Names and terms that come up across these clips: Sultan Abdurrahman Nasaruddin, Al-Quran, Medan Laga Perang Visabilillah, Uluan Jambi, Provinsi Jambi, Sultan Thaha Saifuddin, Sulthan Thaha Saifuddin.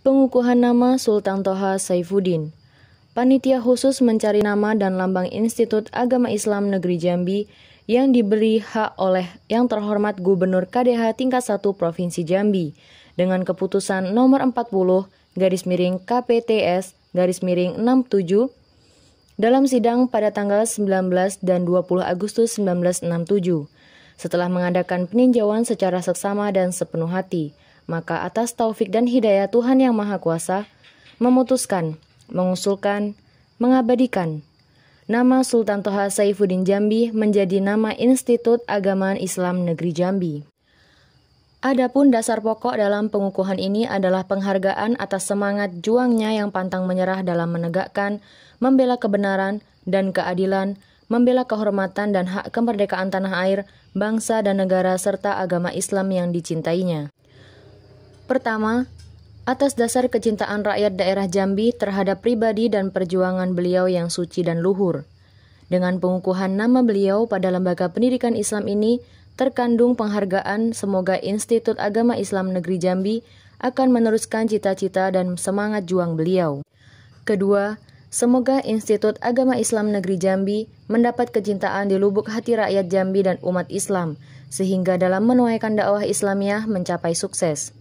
Pengukuhan nama Sultan Thaha Saifuddin. Panitia khusus mencari nama dan lambang Institut Agama Islam Negeri Jambi yang diberi hak oleh yang terhormat Gubernur KDH tingkat 1 Provinsi Jambi dengan keputusan nomor 40/KPTS/67 dalam sidang pada tanggal 19 dan 20 Agustus 1967. Setelah mengadakan peninjauan secara seksama dan sepenuh hati, maka atas taufik dan hidayah Tuhan Yang Maha Kuasa, memutuskan, mengusulkan, mengabadikan nama Sultan Thaha Saifuddin Jambi menjadi nama Institut Agama Islam Negeri Jambi. Adapun dasar pokok dalam pengukuhan ini adalah penghargaan atas semangat juangnya yang pantang menyerah dalam menegakkan, membela kebenaran dan keadilan, membela kehormatan dan hak kemerdekaan tanah air, bangsa dan negara serta agama Islam yang dicintainya. Pertama, atas dasar kecintaan rakyat daerah Jambi terhadap pribadi dan perjuangan beliau yang suci dan luhur. Dengan pengukuhan nama beliau pada Lembaga Pendidikan Islam ini, terkandung penghargaan semoga Institut Agama Islam Negeri Jambi akan meneruskan cita-cita dan semangat juang beliau. Kedua, semoga Institut Agama Islam Negeri Jambi mendapat kecintaan di lubuk hati rakyat Jambi dan umat Islam, sehingga dalam menuaikan dakwah Islamiyah mencapai sukses.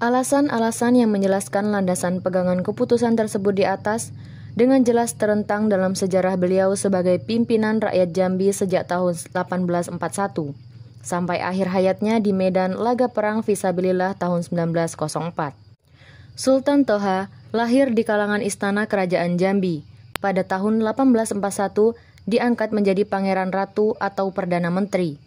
Alasan-alasan yang menjelaskan landasan pegangan keputusan tersebut di atas dengan jelas terentang dalam sejarah beliau sebagai pimpinan rakyat Jambi sejak tahun 1841 sampai akhir hayatnya di Medan Laga Perang Visabilillah tahun 1904. Sultan Thaha lahir di kalangan istana kerajaan Jambi. Pada tahun 1841 diangkat menjadi pangeran ratu atau perdana menteri.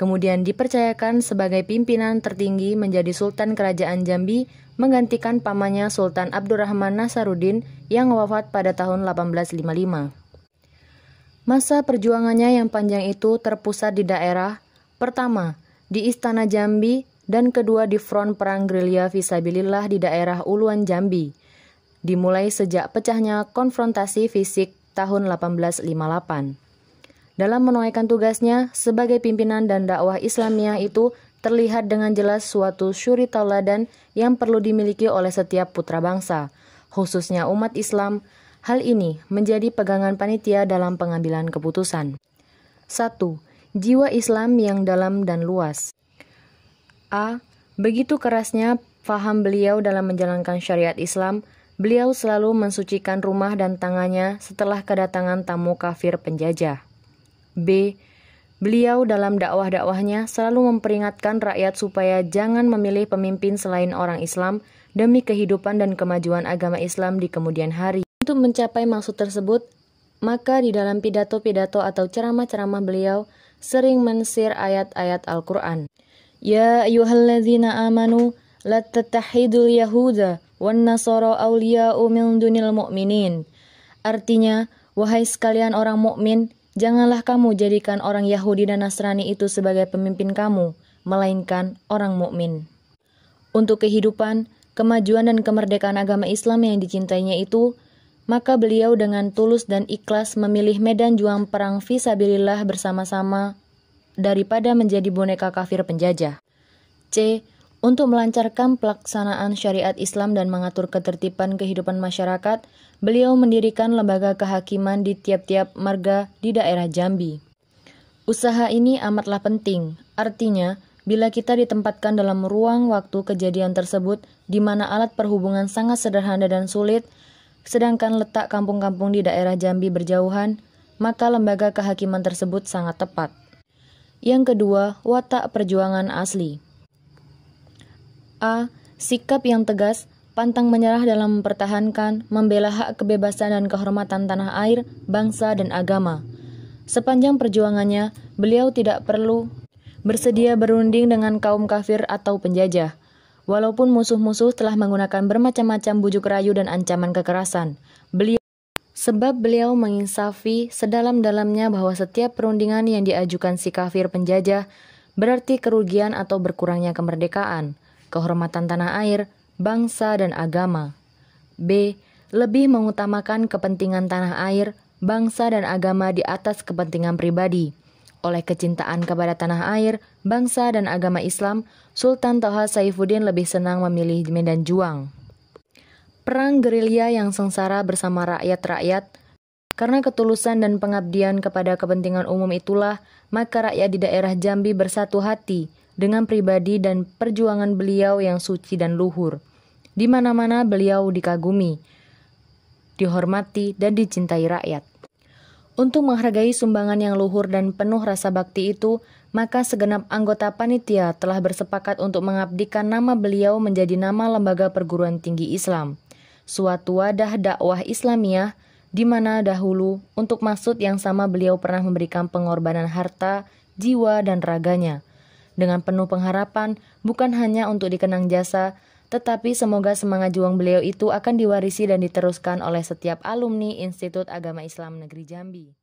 Kemudian dipercayakan sebagai pimpinan tertinggi menjadi Sultan Kerajaan Jambi menggantikan pamannya Sultan Abdurrahman Nasaruddin yang wafat pada tahun 1855. Masa perjuangannya yang panjang itu terpusat di daerah pertama di Istana Jambi dan kedua di Front Perang Gerilya Visabilillah di daerah Uluan Jambi, dimulai sejak pecahnya konfrontasi fisik tahun 1858. Dalam menunaikan tugasnya sebagai pimpinan dan dakwah Islamiyah itu terlihat dengan jelas suatu suri tauladan yang perlu dimiliki oleh setiap putra bangsa, khususnya umat Islam. Hal ini menjadi pegangan panitia dalam pengambilan keputusan. 1. Jiwa Islam yang dalam dan luas. A. Begitu kerasnya faham beliau dalam menjalankan syariat Islam, beliau selalu mensucikan rumah dan tangannya setelah kedatangan tamu kafir penjajah. B. Beliau dalam dakwah-dakwahnya selalu memperingatkan rakyat supaya jangan memilih pemimpin selain orang Islam demi kehidupan dan kemajuan agama Islam di kemudian hari. Untuk mencapai maksud tersebut, maka di dalam pidato-pidato atau ceramah-ceramah beliau sering mensir ayat-ayat Al-Quran. Ya ayyuhalladzina amanu la tattakhidul yahuda wan nasara awliya'u min dunil mu'minin. Artinya, wahai sekalian orang mukmin, janganlah kamu jadikan orang Yahudi dan Nasrani itu sebagai pemimpin kamu, melainkan orang mukmin. Untuk kehidupan, kemajuan dan kemerdekaan agama Islam yang dicintainya itu, maka beliau dengan tulus dan ikhlas memilih medan juang perang Visabilillah bersama-sama daripada menjadi boneka kafir penjajah. C. Untuk melancarkan pelaksanaan syariat Islam dan mengatur ketertiban kehidupan masyarakat, beliau mendirikan lembaga kehakiman di tiap-tiap marga di daerah Jambi. Usaha ini amatlah penting, artinya bila kita ditempatkan dalam ruang waktu kejadian tersebut di mana alat perhubungan sangat sederhana dan sulit, sedangkan letak kampung-kampung di daerah Jambi berjauhan, maka lembaga kehakiman tersebut sangat tepat. Yang kedua, watak perjuangan asli. A. Sikap yang tegas, pantang menyerah dalam mempertahankan, membela hak kebebasan dan kehormatan tanah air, bangsa, dan agama. Sepanjang perjuangannya, beliau tidak perlu bersedia berunding dengan kaum kafir atau penjajah, walaupun musuh-musuh telah menggunakan bermacam-macam bujuk rayu dan ancaman kekerasan. Sebab beliau menginsafi sedalam-dalamnya bahwa setiap perundingan yang diajukan si kafir penjajah berarti kerugian atau berkurangnya kemerdekaan, kehormatan tanah air, bangsa, dan agama. B. Lebih mengutamakan kepentingan tanah air, bangsa, dan agama di atas kepentingan pribadi. Oleh kecintaan kepada tanah air, bangsa dan agama Islam, Sultan Thaha Saifuddin lebih senang memilih medan juang. Perang gerilya yang sengsara bersama rakyat-rakyat. Karena ketulusan dan pengabdian kepada kepentingan umum itulah, maka rakyat di daerah Jambi bersatu hati dengan pribadi dan perjuangan beliau yang suci dan luhur. Di mana-mana beliau dikagumi, dihormati, dan dicintai rakyat. Untuk menghargai sumbangan yang luhur dan penuh rasa bakti itu, maka segenap anggota panitia telah bersepakat untuk mengabdikan nama beliau menjadi nama Lembaga Perguruan Tinggi Islam, suatu wadah dakwah Islamiyah, di mana dahulu untuk maksud yang sama beliau pernah memberikan pengorbanan harta, jiwa, dan raganya. Dengan penuh pengharapan, bukan hanya untuk dikenang jasa, tetapi semoga semangat juang beliau itu akan diwarisi dan diteruskan oleh setiap alumni Institut Agama Islam Negeri Jambi.